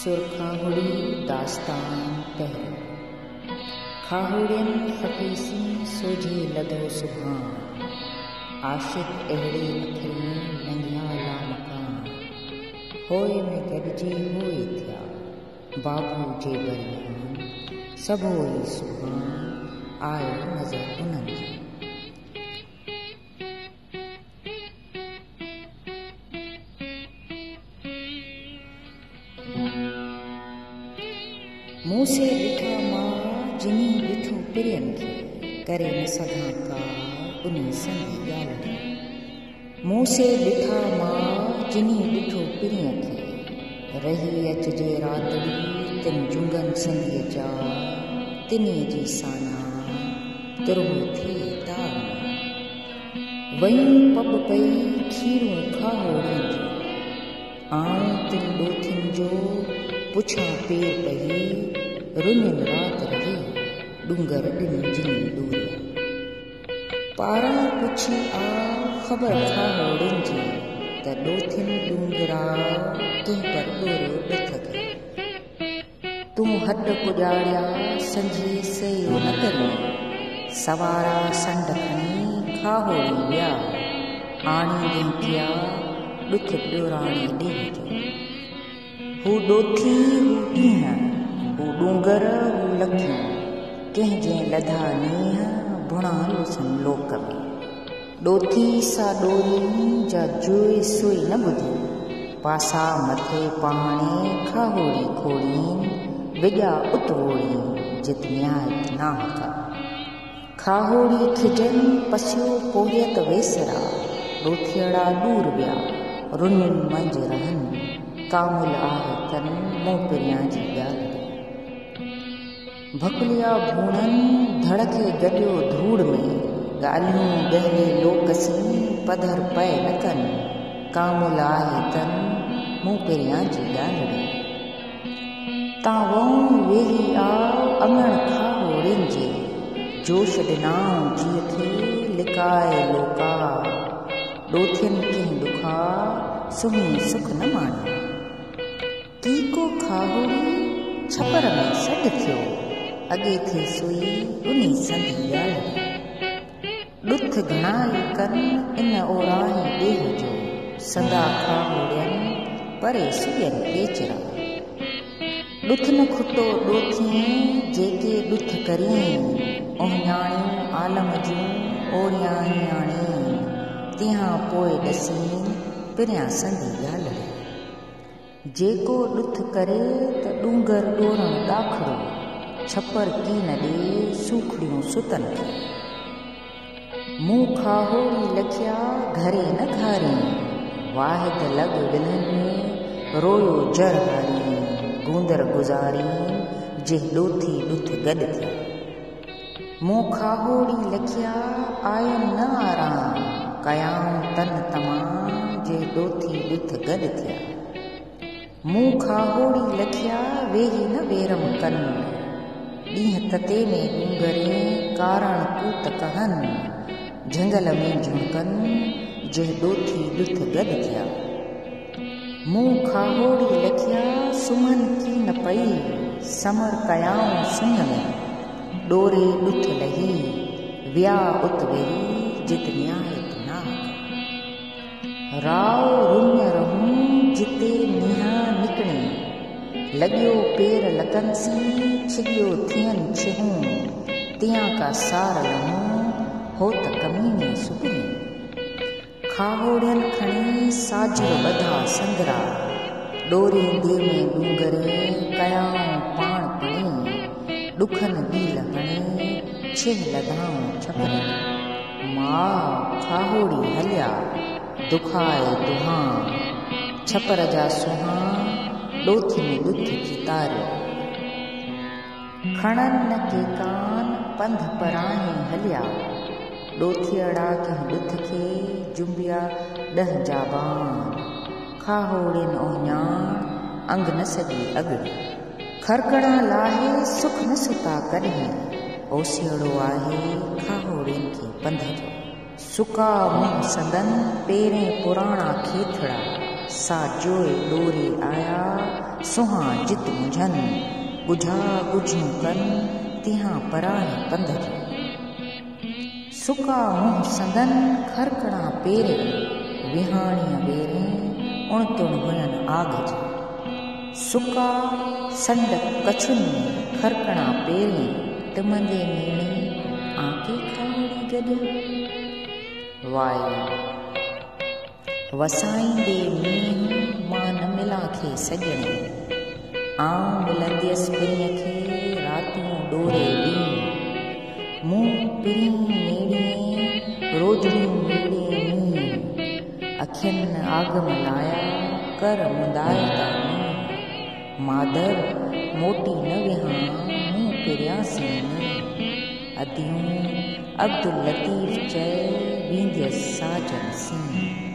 सुरखाहुड़ी दास्तान पहर खाहुड़ियन फकीसी सोझी लदो सुभान आशिक अहड़ी मथरी नंगिया ला मकान होए में गॾिजी होए थिया बाबू जे बयान सबोई सुभान आयो नज़र उन्हनि जी। मूसे ॾिठा मां जिनी ॾिठो प्रियनि खे करे न सघां का उन संगी ॻाल्हि। मूसे ॾिठा मां जिनी ॾिठो प्रिय खे रही अचजे राति ॾींहुं तिन जुंगन संगीअ जा तिन्हे जी साना तुरहो थी तार वयूं पब पई खीरूं खाहोड़ियुनि जी आऊं तिन ॾोठियुनि जो पुछां पेर पही रुञन रात रही डूंगर ॾिनी जिनी दूरी पारां पुछी आ ख़बर खाहोड़ियुनि जी त ॾोठियुनि डूंगरा तुं पर ॾोरियो ॾिख खे तूं हॾ पुॼाड़िया संझी सयो न करियो सवारा संड खणी खाहोड़ी विया आणी ॾिया ॾुख ॾोराणी ॾेह जो हू ॾोथी हू ॾींहं हू डूंगर हू लखियूं कंहिंजे लधा नीह भुणा लुसनि लोक में ॾोथी सा ॾोरी जा जुए सुई न ॿुधी पासा मथे पाणे खाहोड़ी खोड़ी विॾा उतरोड़ी जित न्यायत ना हुआ खाहोड़ी खिजन पसियो पोहियत वेसरा रोथियड़ा दूर विया रुनिन मंझ रहनि कामुल आहे तन मो पिरिया जी ॻाल्हि भकुलिया भूणनि धड़ खे गॾियो धूड़ में ॻाल्हियूं गहरे लोकसी पधर पए न कनि कामुल आहे तन मो पिरिया जी ॻाल्हि तां वहूं वेही आओ अङण खाहोड़ियुनि जे जोश ॾिनाऊं जीअं खे लिकाए लोका ॾोथियुनि कंहिं ॾुखा सुही सुख न माणियो टीको खाहोड़ी छपर में सॾु थियो अॻे थे सुई उन्ही संधी ॻाल्हि ॾुख घणाई कनि इन ओराही ॾेह जो सदा खाहोड़ियनि परे सुयनि वेचरा ॾुख न खुटो ॾोथियईं जेके ॾुख करियईं ओहयाणियूं आलम जूं ओरियाणी तिहां पोइ ॾसी पिरियां संधी ॻाल्हि जेको ॾुथ करे त डूंगर ॾोरण ॾाखिड़ो छपर कीन ॾे सूखड़ियूं सुतनि खे मूं खाहोड़ी लखिया घरे न खारियईं वाहिद लॻ विल्हनि में रोयो जर हारियईं गूंदर गुज़ारी जे ॾोथी ॾुथ गॾु थिया मूं खाहोड़ी लखिया आयम न आराम कयाऊं तन तमाम जे ॾोथी ॾुथ गॾु थिया मूं खाहोड़ी लखिया वेही न वेरम कनि ॾींहं तते में ॾूंगरे कारण कूत कहनि झंगल में झुमकनि जे ॾोथी ॾुथ गॾु थिया मूं खाहोड़ी लखिया सुम्हनि की न पई समर कयाऊं सुन में डोरे ॾुथ लही विया उत वेही जित न्यायत ना राव रुञ रहूं जिते निहा निकणे लॻियो पेर लकनसी छिगियो थियनि छिहूं तियां का सार लहूं हो त कमीने सुकूं खाहोड़ियनि खणी साजो ॿधा संदरा डोरींदे में डूंगरे कयाऊं पाण पणी ॾुखनि ॻील हणी छिह लधाऊं छपरी माउ खाहोड़ी हलिया दुखाए दुहां छपर जा सुहां ॾोथी में ॾुथ जी तारियो खणनि न के कान पंध पराहे हलिया ॾोथियड़ा कंहिं ॾुथ खे जुंबिया ॾह जा बान खाहोड़ियुनि ओञाण अंग न सॼी अॻिड़ी खरकड़ा लाहे सुख न सुता कॾहिं ओसियड़ो आहे खाहोड़ियुनि खे पंध जो सुका मुंहुं सदन पेरें पुराणा खेथड़ा साजोए डोरे आया सुहाजित मुझन बुझा गुझू कन तिहा पराए पंधर सुका मुँह सदन खरकड़ा पेरे विहाणिया बेरे उणतुण हुनन आगज सुका संडक कछुन खरकड़ा पेरे तमंदे मीणे आके खाइणी गद वाय वसाइंदे मींहुं मान मिला खे सजणे आऊं बुलंदियसि पिणीअ खे रातियूं डोरे ॾींहुं मूं पिणीं मेड़ीअ रोजड़ियूं मेड़े मींहुं अखियुनि आगम लाया कर मुंदाए था मींहुं मादर मोटी न विहां मूं पिरियासीं मींहुं अदियूं अब्दुल लतीफ़ चए वेंदियसि साजन सिंह।